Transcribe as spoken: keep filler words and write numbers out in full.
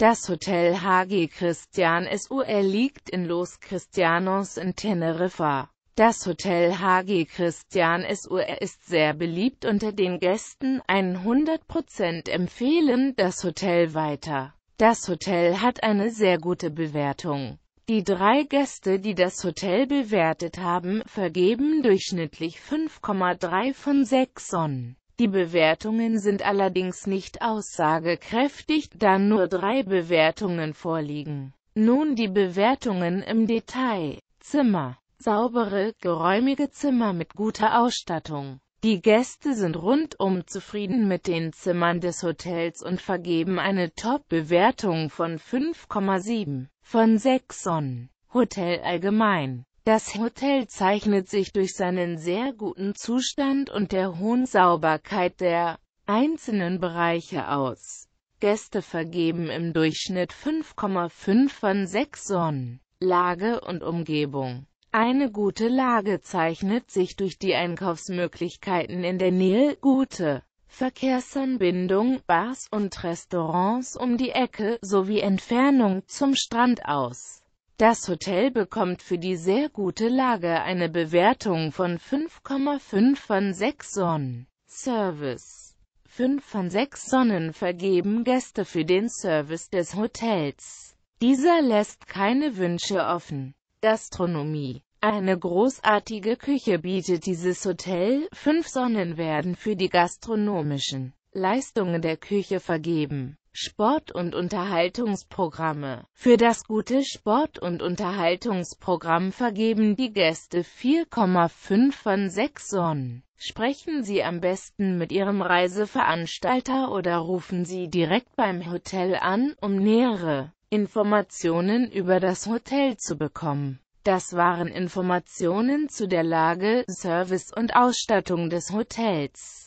Das Hotel H G Cristian Sur liegt in Los Cristianos in Teneriffa. Das Hotel H G Cristian Sur ist sehr beliebt unter den Gästen, hundert Prozent empfehlen das Hotel weiter. Das Hotel hat eine sehr gute Bewertung. Die drei Gäste, die das Hotel bewertet haben, vergeben durchschnittlich fünf Komma drei von sechs Sonnen. Die Bewertungen sind allerdings nicht aussagekräftig, da nur drei Bewertungen vorliegen. Nun die Bewertungen im Detail. Zimmer. Saubere, geräumige Zimmer mit guter Ausstattung. Die Gäste sind rundum zufrieden mit den Zimmern des Hotels und vergeben eine Top-Bewertung von fünf Komma sieben von sechs Sonnen. Hotel allgemein. Das Hotel zeichnet sich durch seinen sehr guten Zustand und der hohen Sauberkeit der einzelnen Bereiche aus. Gäste vergeben im Durchschnitt fünf Komma fünf von sechs Sonnen. Lage und Umgebung. Eine gute Lage zeichnet sich durch die Einkaufsmöglichkeiten in der Nähe, gute Verkehrsanbindung, Bars und Restaurants um die Ecke sowie Entfernung zum Strand aus. Das Hotel bekommt für die sehr gute Lage eine Bewertung von fünf Komma fünf von sechs Sonnen. Service. fünf von sechs Sonnen vergeben Gäste für den Service des Hotels. Dieser lässt keine Wünsche offen. Gastronomie. Eine großartige Küche bietet dieses Hotel. fünf Sonnen werden für die gastronomischen Leistungen der Küche vergeben. Sport- und Unterhaltungsprogramme. Für das gute Sport- und Unterhaltungsprogramm vergeben die Gäste vier Komma fünf von sechs Sonnen. Sprechen Sie am besten mit Ihrem Reiseveranstalter oder rufen Sie direkt beim Hotel an, um nähere Informationen über das Hotel zu bekommen. Das waren Informationen zu der Lage, Service und Ausstattung des Hotels.